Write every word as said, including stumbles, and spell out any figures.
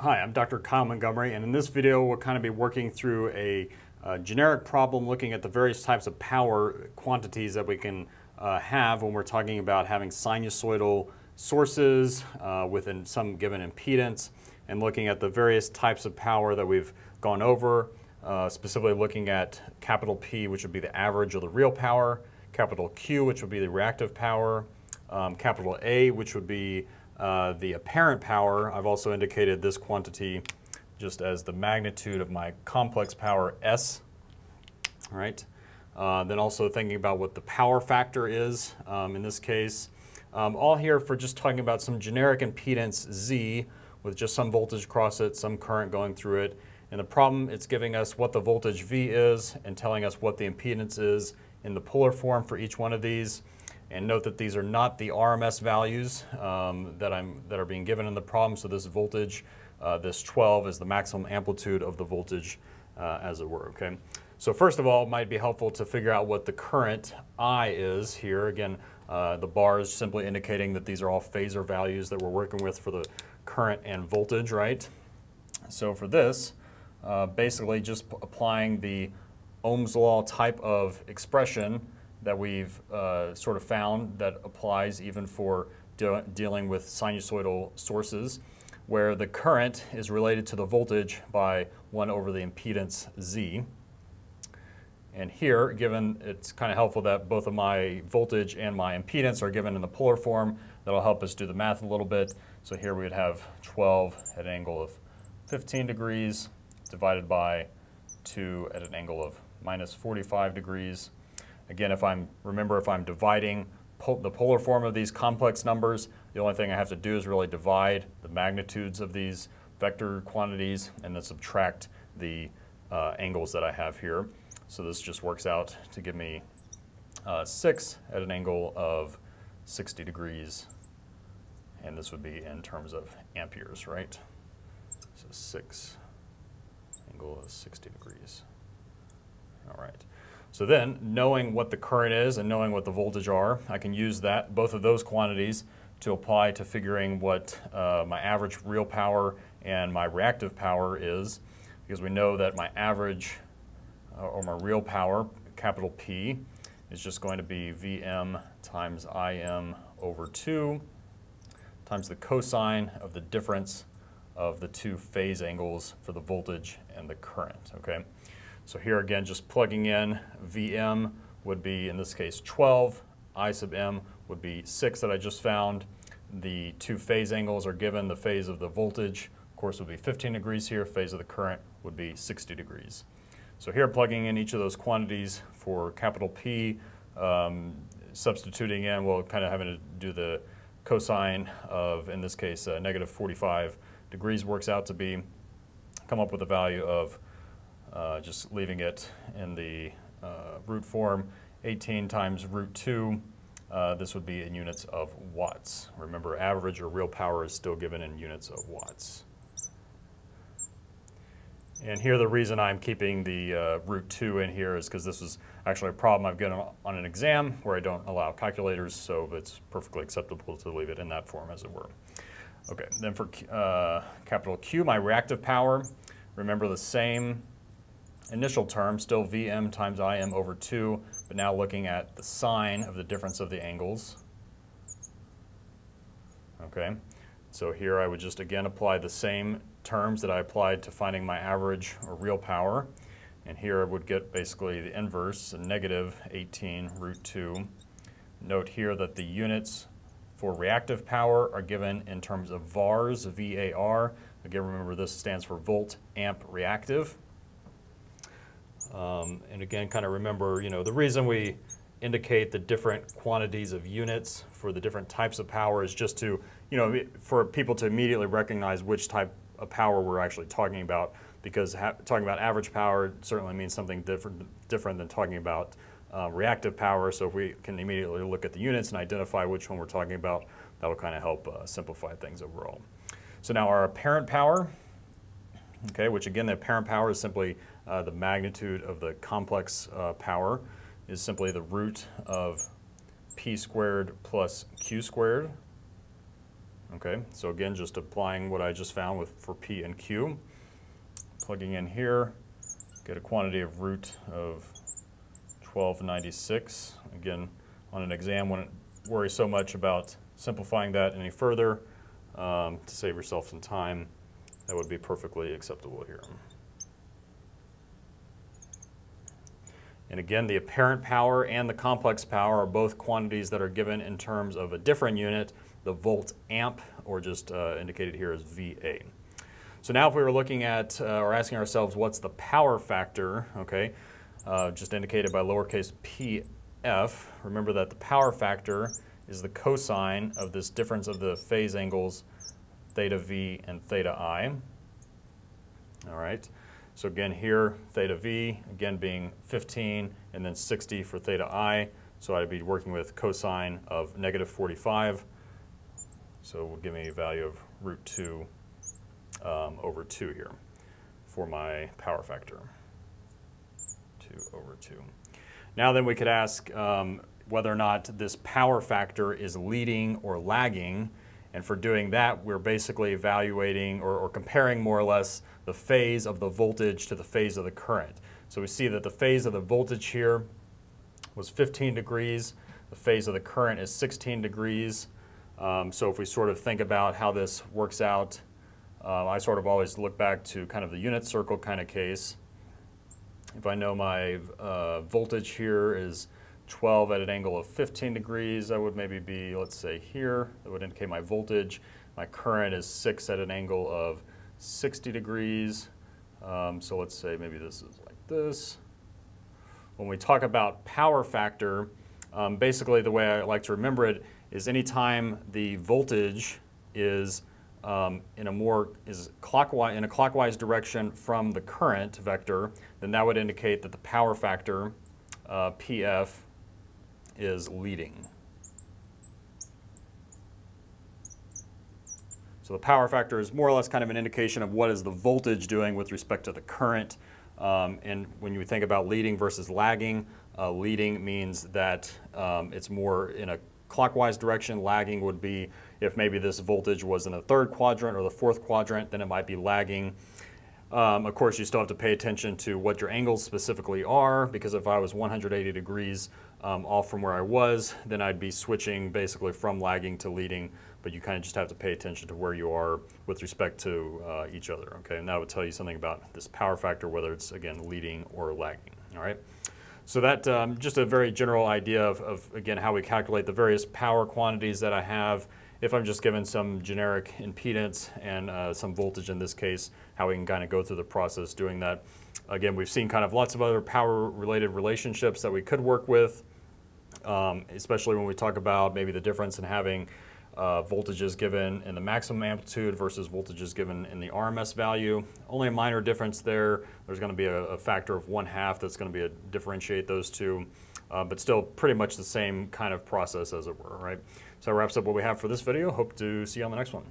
Hi, I'm Doctor Kyle Montgomery, and in this video we'll kind of be working through a, a generic problem looking at the various types of power quantities that we can uh, have when we're talking about having sinusoidal sources uh, within some given impedance, and looking at the various types of power that we've gone over, uh, specifically looking at capital P, which would be the average or the real power, capital Q, which would be the reactive power, um, capital A, which would be Uh, the apparent power. I've also indicated this quantity just as the magnitude of my complex power S. All right. Uh, then also thinking about what the power factor is um, in this case. Um, all here for just talking about some generic impedance Z with just some voltage across it, some current going through it. And the problem, it's giving us what the voltage V is and telling us what the impedance is in the polar form for each one of these. And note that these are not the R M S values um, that, I'm, that are being given in the problem. So this voltage, uh, this twelve, is the maximum amplitude of the voltage, uh, as it were. Okay. So first of all, it might be helpful to figure out what the current I is here. Again, uh, the bar is simply indicating that these are all phasor values that we're working with for the current and voltage, right? So for this, uh, basically just applying the Ohm's law type of expression that we've uh, sort of found that applies even for de dealing with sinusoidal sources, where the current is related to the voltage by one over the impedance Z. And here, given it's kind of helpful that both of my voltage and my impedance are given in the polar form, that'll help us do the math a little bit. So here we would have twelve at an angle of fifteen degrees divided by two at an angle of minus forty-five degrees. Again, if I'm, remember, if I'm dividing po the polar form of these complex numbers, the only thing I have to do is really divide the magnitudes of these vector quantities and then subtract the uh, angles that I have here. So this just works out to give me uh, six at an angle of sixty degrees. And this would be in terms of amperes, right? So six, angle of sixty degrees. All right. So then, knowing what the current is and knowing what the voltage are, I can use that, both of those quantities, to apply to figuring what uh, my average real power and my reactive power is, because we know that my average uh, or my real power, capital P, is just going to be Vm times Im over two times the cosine of the difference of the two phase angles for the voltage and the current. Okay. So here again, just plugging in, Vm would be, in this case, twelve. I sub m would be six that I just found. The two phase angles are given. The phase of the voltage, of course, would be fifteen degrees here. Phase of the current would be sixty degrees. So here, plugging in each of those quantities for capital P, um, substituting in, well, kind of having to do the cosine of, in this case, uh, negative forty-five degrees works out to be, come up with a value of, Uh, just leaving it in the uh, root form, eighteen times root two. Uh, this would be in units of watts. Remember, average or real power is still given in units of watts. And here, the reason I'm keeping the uh, root two in here is because this is actually a problem I've gotten on an exam where I don't allow calculators, so it's perfectly acceptable to leave it in that form, as it were. Okay, then for uh, capital Q, my reactive power, remember the same initial term, still Vm times Im over two, but now looking at the sine of the difference of the angles. Okay, so here I would just again apply the same terms that I applied to finding my average or real power. And here I would get basically the inverse, a negative eighteen root two. Note here that the units for reactive power are given in terms of vars, V A R. Again, remember this stands for volt amp reactive. Um, and again, kind of remember, you know, the reason we indicate the different quantities of units for the different types of power is just to, you know, for people to immediately recognize which type of power we're actually talking about, because ha talking about average power certainly means something different, different than talking about uh, reactive power. So if we can immediately look at the units and identify which one we're talking about, that'll kind of help uh, simplify things overall. So now our apparent power, okay, which again, the apparent power is simply Uh, the magnitude of the complex uh, power, is simply the root of P squared plus Q squared. Okay, so again, just applying what I just found with for P and Q, plugging in here, get a quantity of root of twelve ninety-six. Again, on an exam, wouldn't worry so much about simplifying that any further. Um, to save yourself some time, that would be perfectly acceptable here. And again, the apparent power and the complex power are both quantities that are given in terms of a different unit, the volt amp, or just uh, indicated here as V A. So now if we were looking at uh, or asking ourselves what's the power factor, okay, uh, just indicated by lowercase p f, remember that the power factor is the cosine of this difference of the phase angles theta v and theta I. All right. So again here, theta V, again being fifteen, and then sixty for theta I. So I'd be working with cosine of negative forty-five. So it will give me a value of root two um, over two here for my power factor, two over two. Now then we could ask um, whether or not this power factor is leading or lagging. And for doing that, we're basically evaluating or, or comparing more or less the phase of the voltage to the phase of the current. So we see that the phase of the voltage here was fifteen degrees. The phase of the current is sixteen degrees. Um, so if we sort of think about how this works out, uh, I sort of always look back to kind of the unit circle kind of case. If I know my uh, voltage here is twelve at an angle of fifteen degrees, I would maybe be, let's say here, that would indicate my voltage. My current is six at an angle of sixty degrees. Um, so let's say maybe this is like this. When we talk about power factor, um, basically the way I like to remember it is anytime the voltage is um, in a more is clockwise in a clockwise direction from the current vector, then that would indicate that the power factor uh, P F is leading. So the power factor is more or less kind of an indication of what is the voltage doing with respect to the current. Um, and when you think about leading versus lagging, uh, leading means that um, it's more in a clockwise direction. Lagging would be if maybe this voltage was in the third quadrant or the fourth quadrant, then it might be lagging. Um, of course, you still have to pay attention to what your angles specifically are, because if I was one hundred eighty degrees um, off from where I was, then I'd be switching basically from lagging to leading, but you kind of just have to pay attention to where you are with respect to uh, each other, okay? And that would tell you something about this power factor, whether it's, again, leading or lagging, all right? So that, um, just a very general idea of, of, again, how we calculate the various power quantities that I have. If I'm just given some generic impedance and uh, some voltage in this case, how we can kind of go through the process doing that. Again, we've seen kind of lots of other power-related relationships that we could work with, um, especially when we talk about maybe the difference in having uh, voltages given in the maximum amplitude versus voltages given in the R M S value. Only a minor difference there. There's going to be a, a factor of one half that's going to be a differentiate those two. Uh, but still pretty much the same kind of process as it were, right? So that wraps up what we have for this video. Hope to see you on the next one.